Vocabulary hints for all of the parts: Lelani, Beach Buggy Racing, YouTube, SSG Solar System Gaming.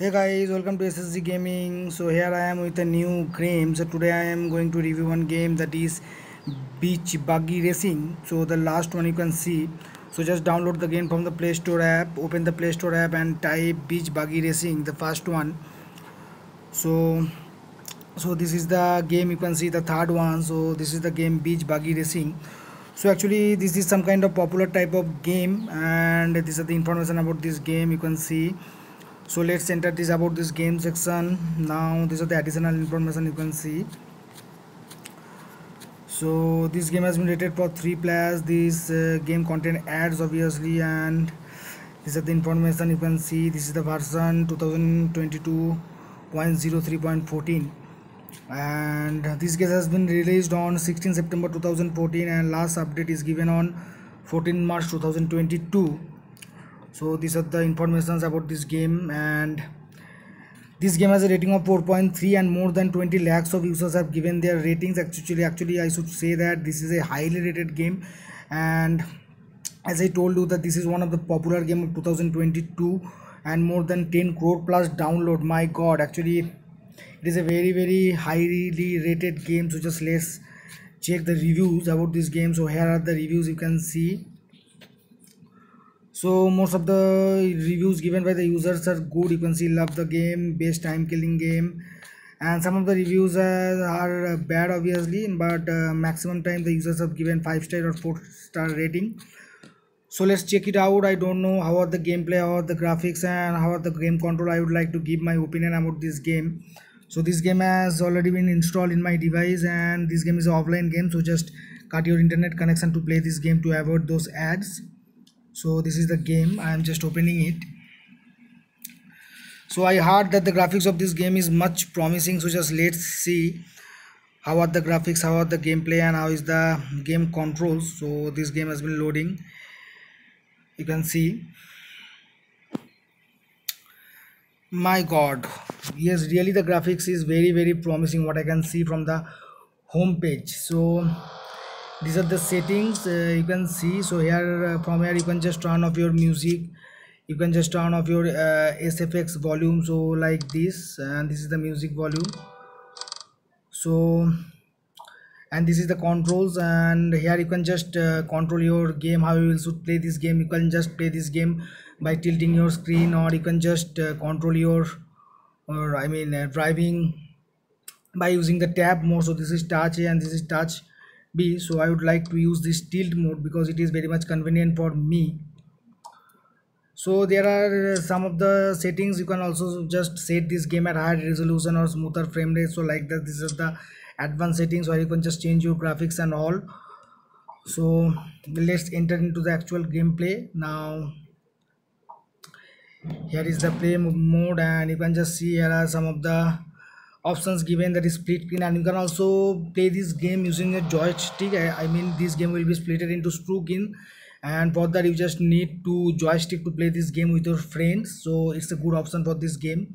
Hey guys, welcome to SSG Gaming. So here I am with a new game. So today I am going to review one game, that is Beach Buggy Racing. So the last one you can see. So just download the game from the Play Store app. Open the Play Store app and type Beach Buggy Racing, the first one. So this is the game, you can see the third one. So this is the game Beach Buggy Racing. So actually this is some kind of popular type of game, and these are the information about this game you can see. So let's enter this about this game section. Now these are the additional information you can see. So this game has been rated for 3+. This game contains ads obviously, and these are the information you can see. This is the version 2022.03.14, and this game has been released on 16 September 2014, and last update is given on 14 March 2022. So these are the informations about this game, and this game has a rating of 4.3, and more than 20 lakhs of users have given their ratings. Actually I should say that this is a highly rated game, and as I told you that this is one of the popular game of 2022, and more than 10 crore plus download. My god, actually it is a very, very highly rated game. So just let's check the reviews about this game. So here are the reviews you can see. So most of the reviews given by the users are good. You can see love the game, best time killing game, and some of the reviews are bad obviously, but maximum time the users have given 5-star or 4-star rating. So let's check it out. I don't know how are the gameplay, how are the graphics, and how are the game control. I would like to give my opinion about this game. So this game has already been installed in my device, and this game is an offline game. So just cut your internet connection to play this game to avoid those ads. So this is the game. I am just opening it. So I heard that the graphics of this game is much promising. So just let's see how are the graphics, how are the gameplay, and how is the game controls. So this game has been loading. You can see. My god. Yes, really the graphics is very, very promising, what I can see from the home page. So these are the settings you can see. So here from here you can just turn off your music, you can just turn off your SFX volume, so like this, and this is the music volume. So and this is the controls, and here you can just control your game, how you should play this game. You can just play this game by tilting your screen, or you can just control your driving by using the tab mode. So this is touch A and this is touch B. So I would like to use this tilt mode because it is very much convenient for me. So there are some of the settings. You can also just set this game at higher resolution or smoother frame rate. So like that, this is the advanced settings where you can just change your graphics and all. So let's enter into the actual gameplay now. Here is the play mode, and you can just see here are some of the options given, that is split screen, and you can also play this game using a joystick. I mean this game will be split into two games, and for that you just need two joystick to play this game with your friends. So it's a good option for this game,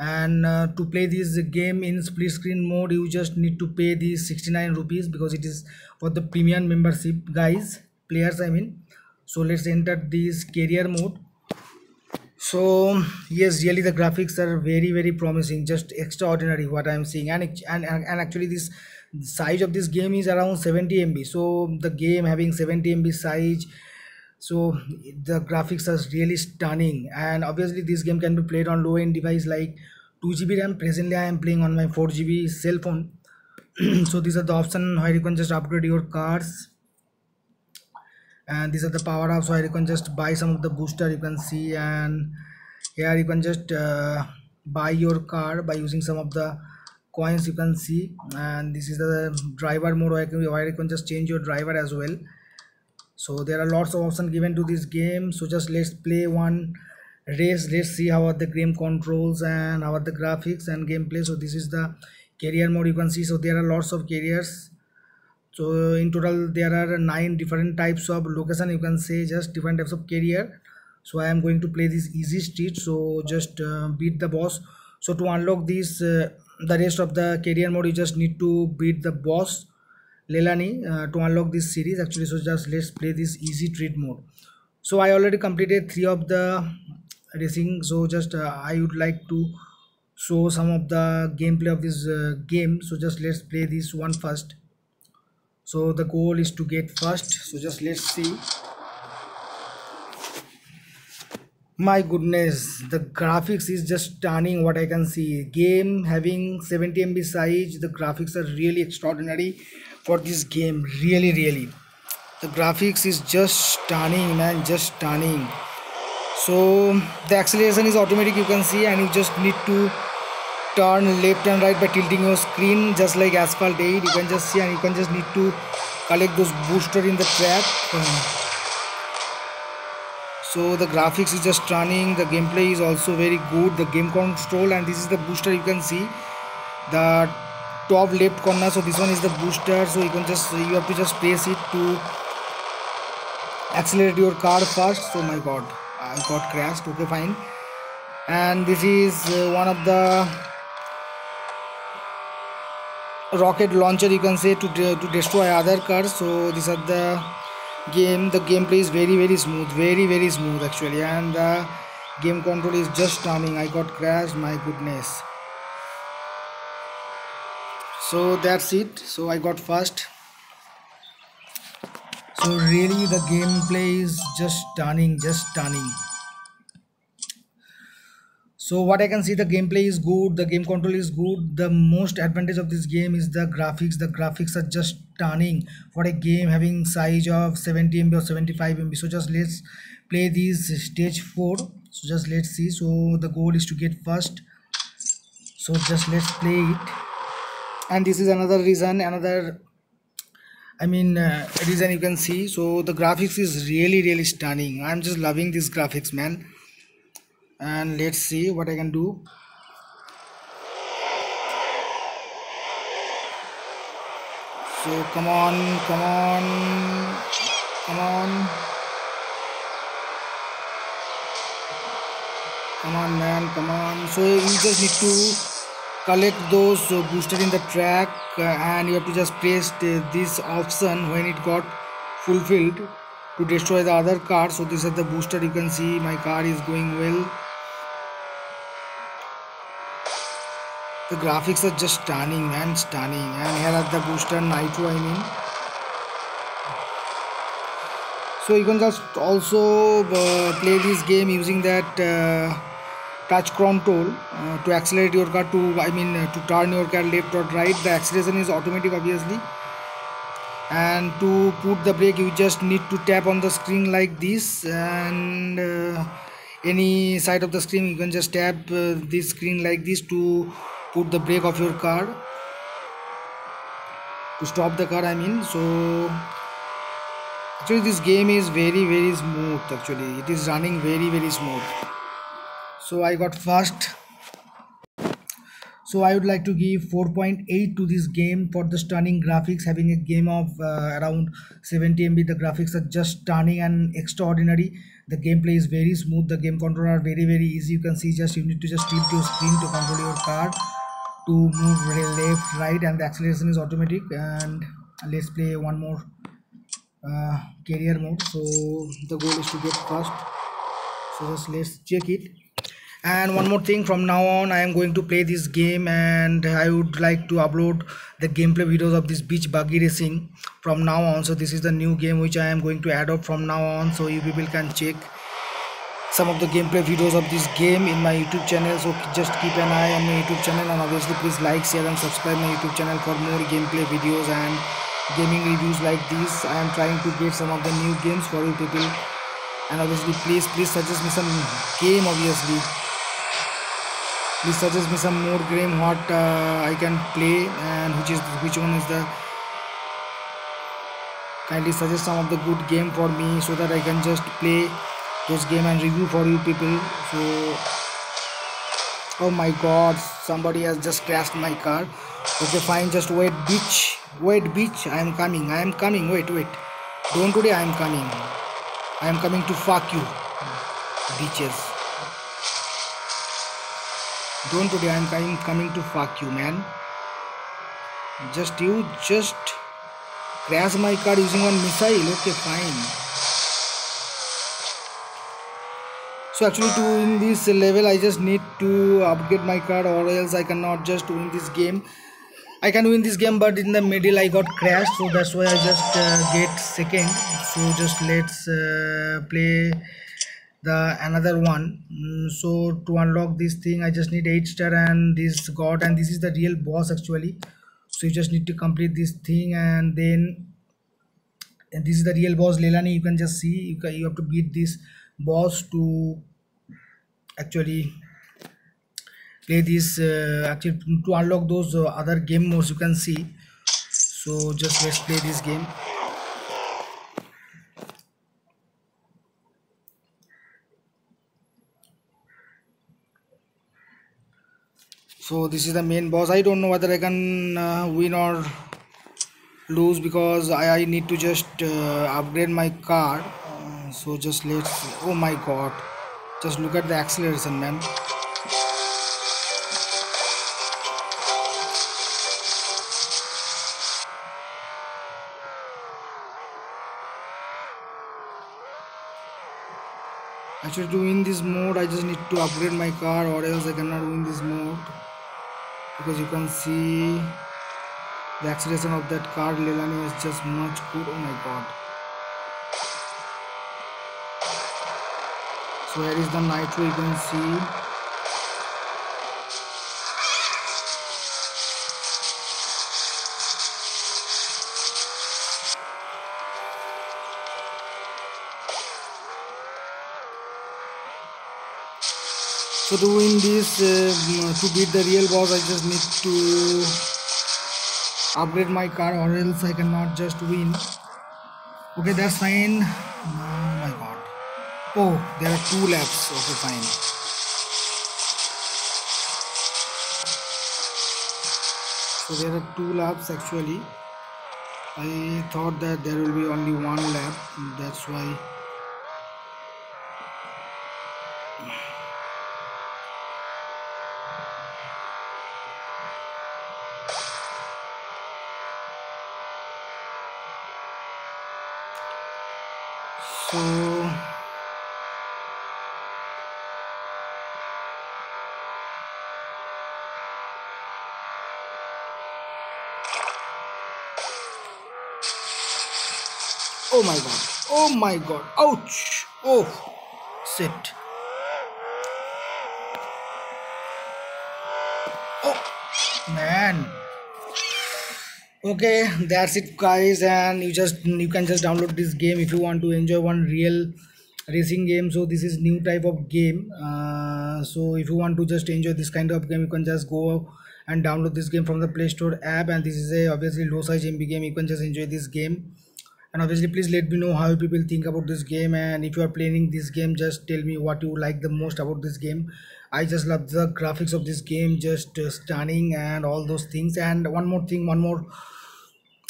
and to play this game in split screen mode you just need to pay the 69 rupees because it is for the premium membership players. So let's enter this career mode. So yes, really the graphics are very, very promising, just extraordinary what I am seeing, and actually this size of this game is around 70 MB. So the game having 70 MB size, so the graphics are really stunning, and obviously this game can be played on low-end device like 2GB RAM. Presently I am playing on my 4GB cell phone. So these are the options where you can just upgrade your cars, and these are the power-ups where you can just buy some of the booster you can see, and here you can just buy your car by using some of the coins you can see, and this is the driver mode where you can just change your driver as well. So there are lots of options given to this game. So just let's play one race. Let's see how are the game controls and how are the graphics and gameplay. So this is the career mode you can see. So there are lots of careers. So in total there are 9 different types of location, you can say, just different types of career. So I am going to play this easy street. So just beat the boss. So to unlock this the rest of the career mode you just need to beat the boss Lelani to unlock this series actually. So just let's play this easy street mode. So I already completed 3 of the racing. So just I would like to show some of the gameplay of this game. So just let's play this one first. So the goal is to get first. So just let's see. My goodness, the graphics is just stunning what I can see. Game having 70 MB size, the graphics are really extraordinary for this game. Really, the graphics is just stunning, man, just stunning. So the acceleration is automatic, you can see, and you just need to turn left and right by tilting your screen, just like Asphalt 8. You can just see, and you can just need to collect those boosters in the track. So the graphics is just stunning, the gameplay is also very good, the game control, and this is the booster, you can see the top left corner. So this one is the booster, so you can just, you have to just press it to accelerate your car first. So my god, I got crashed. Okay, fine. And this is one of the rocket launcher, you can say, to destroy other cars. So these are the game. The gameplay is very smooth, very smooth actually, and the game control is just stunning. I got crashed, my goodness. So that's it. So I got first. So really the gameplay is just stunning, So what I can see, the gameplay is good, the game control is good. The most advantage of this game is the graphics. The graphics are just stunning for a game having size of 70 MB or 75 MB. So just let's play this stage 4. So just let's see. So the goal is to get first. So just let's play it. And this is another reason, reason you can see. So the graphics is really stunning. I'm just loving this graphics, man. And let's see what I can do. So come on man, come on. So you just need to collect those boosters in the track, and you have to just press this option when it got fulfilled to destroy the other car. So these are the booster, you can see. My car is going well. The graphics are just stunning, man, stunning. And here are the booster nitro, So you can just also play this game using that touch control to accelerate your car to, to turn your car left or right. The acceleration is automatic, obviously. And to put the brake, you just need to tap on the screen like this, and any side of the screen you can just tap this screen like this to put the brake of your car, to stop the car, So actually this game is very smooth actually. It is running very smooth. So I got first. So I would like to give 4.8 to this game for the stunning graphics. Having a game of around 70 MB, the graphics are just stunning and extraordinary. The gameplay is very smooth. The game control are very easy. You can see, just you need to just tilt your screen to control your car, to move left, right, and the acceleration is automatic. And let's play one more career mode. So the goal is to get first. So just let's check it. And one more thing, from now on I am going to play this game, and I would like to upload the gameplay videos of this Beach Buggy Racing from now on. So this is the new game which I am going to add up from now on. So you people can check some of the gameplay videos of this game in my YouTube channel. So just keep an eye on my YouTube channel, and obviously please like, share and subscribe my YouTube channel for more gameplay videos and gaming reviews like this. I am trying to get some of the new games for you people, and obviously please suggest me some game. Please suggest me some more game what I can play, and which one is the, kindly suggest some of the good game for me so that I can just play those game and review for you people. So oh my god, somebody has just crashed my car. Okay, fine, just wait bitch, I am coming, wait, don't today, I am coming to fuck you bitches. Don't today, I'm coming to fuck you, man. You just crash my car using one missile. Okay, fine. So actually to win this level I just need to upgrade my car, or else I cannot just win this game. I can win this game, but in the middle I got crashed, so that's why I just get second. So just let's play the another one. So to unlock this thing I just need 8 star and this god, and this is the real boss actually. So you just need to complete this thing, and then this is the real boss Lelani. You can just see you have to beat this boss to actually play this actually to unlock those other game modes you can see. So just let's play this game. So this is the main boss. I don't know whether I can win or lose, because I need to just upgrade my car. So just let's, oh my god, just look at the acceleration, man. Actually to win this mode I just need to upgrade my car, or else I cannot win this mode. Because you can see the acceleration of that car Lelani was just much good. Oh my god. So here is the nitro, you can see. So to win this, to beat the real boss I just need to upgrade my car, or else I cannot just win. Okay, that's fine. Oh my god. Oh, there are 2 laps. Okay, fine. So there are 2 laps actually. I thought that there will be only 1 lap. That's why. So oh my god, oh my god, ouch, oh shit, oh man. Okay, that's it guys, and you can just download this game if you want to enjoy one real racing game. So this is new type of game, so if you want to just enjoy this kind of game you can just go and download this game from the Play Store app, and this is a obviously low size MB game. You can just enjoy this game, and obviously please let me know how people think about this game, and if you are playing this game just tell me what you like the most about this game. I just love the graphics of this game, just stunning and all those things. And one more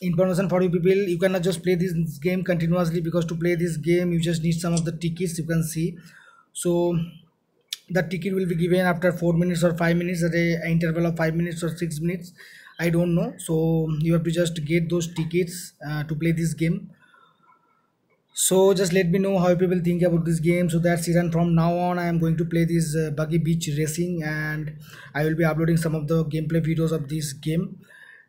information for you people, you cannot just play this game continuously, because to play this game you just need some of the tickets you can see. So the ticket will be given after 4 minutes or 5 minutes at an interval of 5 minutes or 6 minutes, I don't know. So you have to just get those tickets to play this game. So just let me know how people think about this game. So that's it, and from now on I am going to play this Buggy Beach Racing, and I will be uploading some of the gameplay videos of this game.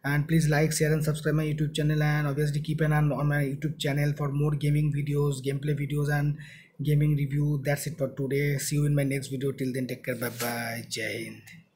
And please like, share and subscribe my YouTube channel, and obviously keep an eye on my YouTube channel for more gaming videos, gameplay videos and gaming review. That's it for today. See you in my next video. Till then, take care, bye bye, Jai Hind.